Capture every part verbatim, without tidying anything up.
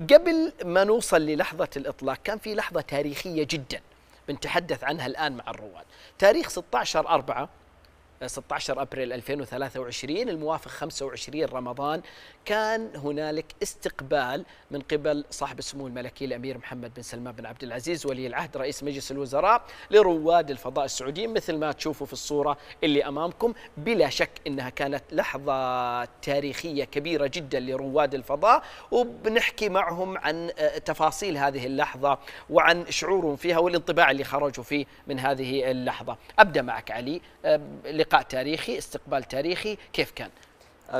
قبل ما نوصل للحظة الإطلاق كان في لحظة تاريخية جدا بنتحدث عنها الآن مع الرواد. تاريخ ستة عشر أبريل ألفين وثلاثة وعشرين الموافق خمسة وعشرين رمضان، كان هنالك استقبال من قبل صاحب السمو الملكي الأمير محمد بن سلمان بن عبد العزيز ولي العهد رئيس مجلس الوزراء لرواد الفضاء السعوديين مثل ما تشوفوا في الصورة اللي أمامكم. بلا شك إنها كانت لحظة تاريخية كبيرة جدا لرواد الفضاء، وبنحكي معهم عن تفاصيل هذه اللحظة وعن شعورهم فيها والانطباع اللي خرجوا فيه من هذه اللحظة. أبدأ معك علي، لقاء تاريخي، استقبال تاريخي، كيف كان؟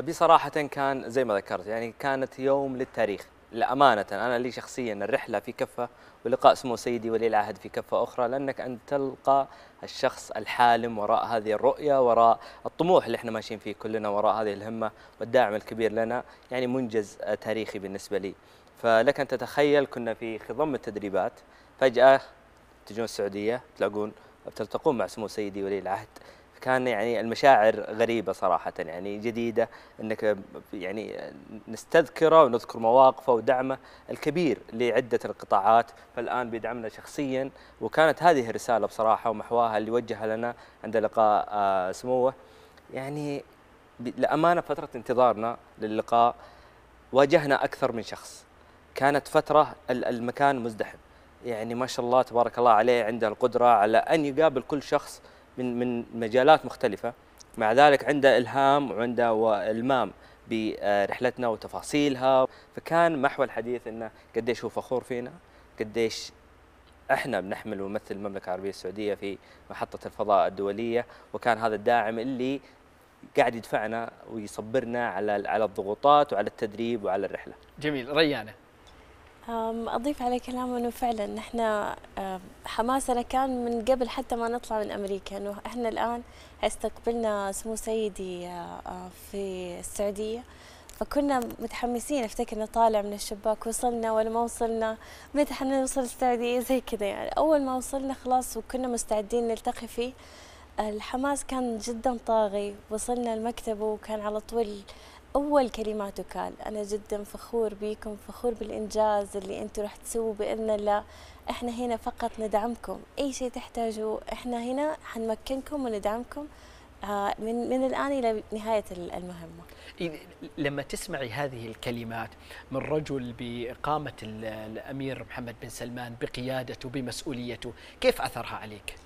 بصراحة كان زي ما ذكرت، يعني كانت يوم للتاريخ لأمانة. أنا لي شخصيا الرحلة في كفة ولقاء سمو سيدي ولي العهد في كفة أخرى، لأنك أن تلقى الشخص الحالم وراء هذه الرؤية، وراء الطموح اللي احنا ماشيين فيه كلنا، وراء هذه الهمة والداعم الكبير لنا، يعني منجز تاريخي بالنسبة لي. فلك أن تتخيل كنا في خضم التدريبات، فجأة تجون السعودية تلاقون تلتقون مع سمو سيدي ولي العهد. كان يعني المشاعر غريبة صراحة، يعني جديدة، انك يعني نستذكره ونذكر مواقفه ودعمه الكبير لعدة القطاعات، فالآن بيدعمنا شخصيا. وكانت هذه الرسالة بصراحة ومحواها اللي وجهها لنا عند لقاء سموه. يعني لأمانة فترة انتظارنا للقاء واجهنا أكثر من شخص، كانت فترة المكان مزدحم، يعني ما شاء الله تبارك الله عليه عنده القدرة على أن يقابل كل شخص من من مجالات مختلفة، مع ذلك عنده إلهام وعنده وإلمام برحلتنا وتفاصيلها. فكان محور الحديث إنه قديش هو فخور فينا، قديش إحنا بنحمل ونمثل المملكة العربية السعودية في محطة الفضاء الدولية، وكان هذا الداعم اللي قاعد يدفعنا ويصبرنا على على الضغوطات وعلى التدريب وعلى الرحلة. جميل. ريانة، أضيف على كلامه أنه فعلا نحن حماسنا كان من قبل حتى ما نطلع من أمريكا، أنه إحنا الآن استقبلنا سمو سيدي في السعودية، فكنا متحمسين. أفتكر نطالع من الشباك، وصلنا ولا ما وصلنا، متى حنوصل السعودية زي كذا يعني. أول ما وصلنا خلاص وكنا مستعدين نلتقي فيه، الحماس كان جدا طاغي. وصلنا المكتب وكان على طول أول كلماته قال أنا جدا فخور بيكم، فخور بالإنجاز اللي أنتوا راح تسووا بإذن الله، إحنا هنا فقط ندعمكم، أي شيء تحتاجوه إحنا هنا حنمكنكم وندعمكم من من الآن إلى نهاية المهمة. لما تسمعي هذه الكلمات من رجل بقامة الأمير محمد بن سلمان بقيادته بمسؤوليته، كيف أثرها عليك؟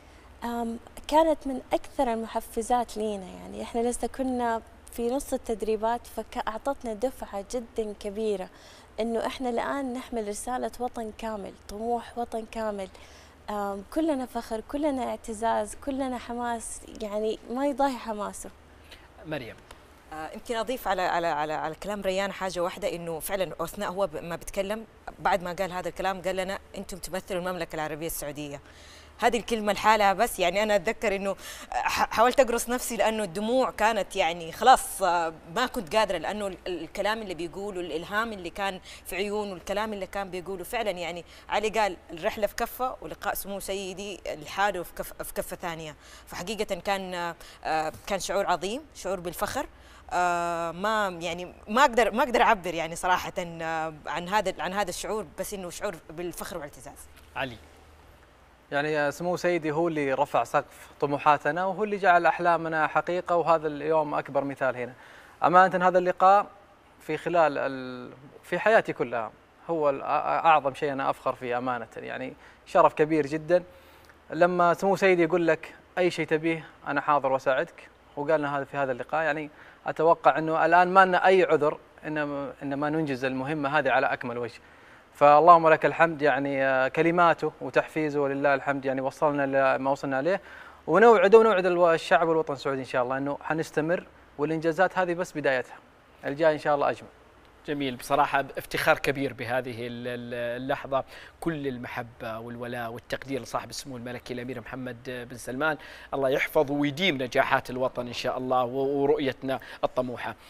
كانت من أكثر المحفزات لينا، يعني إحنا لسه كنا في نص التدريبات، فأعطتنا دفعة جدا كبيرة أنه إحنا الآن نحمل رسالة وطن كامل، طموح وطن كامل، كلنا فخر، كلنا اعتزاز، كلنا حماس، يعني ما يضاهي حماسه. مريم، يمكن أضيف على على على, على كلام ريان حاجة واحدة، إنه فعلا أثناء هو ما بيتكلم بعد ما قال هذا الكلام قال لنا أنتم تمثلوا المملكة العربية السعودية. هذه الكلمة لحالها بس، يعني أنا أتذكر إنه حاولت أقرص نفسي لأنه الدموع كانت يعني خلاص ما كنت قادرة، لأنه الكلام اللي بيقوله، الإلهام اللي كان في عيونه، الكلام اللي كان بيقوله فعلا. يعني علي قال الرحلة في كفة ولقاء سمو سيدي لحاله في كفة, في كفة ثانية، فحقيقة كان كان شعور عظيم، شعور بالفخر. آه ما يعني ما اقدر ما اقدر اعبر يعني صراحه آه عن هذا عن هذا الشعور، بس انه شعور بالفخر والاعتزاز. علي، يعني سمو سيدي هو اللي رفع سقف طموحاتنا وهو اللي جعل احلامنا حقيقه، وهذا اليوم اكبر مثال هنا. امانه هذا اللقاء في خلال في حياتي كلها هو اعظم شيء انا افخر فيه امانه، يعني شرف كبير جدا لما سمو سيدي يقول لك اي شيء تبيه انا حاضر واساعدك، وقالنا هذا في هذا اللقاء. يعني أتوقع أنه الآن ما لنا أي عذر إنما إنما ننجز المهمة هذه على أكمل وجه، فاللهم لك الحمد. يعني كلماته وتحفيزه ولله الحمد يعني وصلنا لما وصلنا عليه، ونوعد ونوعد الشعب والوطن السعودي إن شاء الله أنه حنستمر، والإنجازات هذه بس بدايتها، الجاي إن شاء الله أجمل. جميل. بصراحة افتخار كبير بهذه اللحظة، كل المحبة والولاء والتقدير لصاحب السمو الملكي الأمير محمد بن سلمان، الله يحفظه ويديم نجاحات الوطن إن شاء الله ورؤيتنا الطموحة.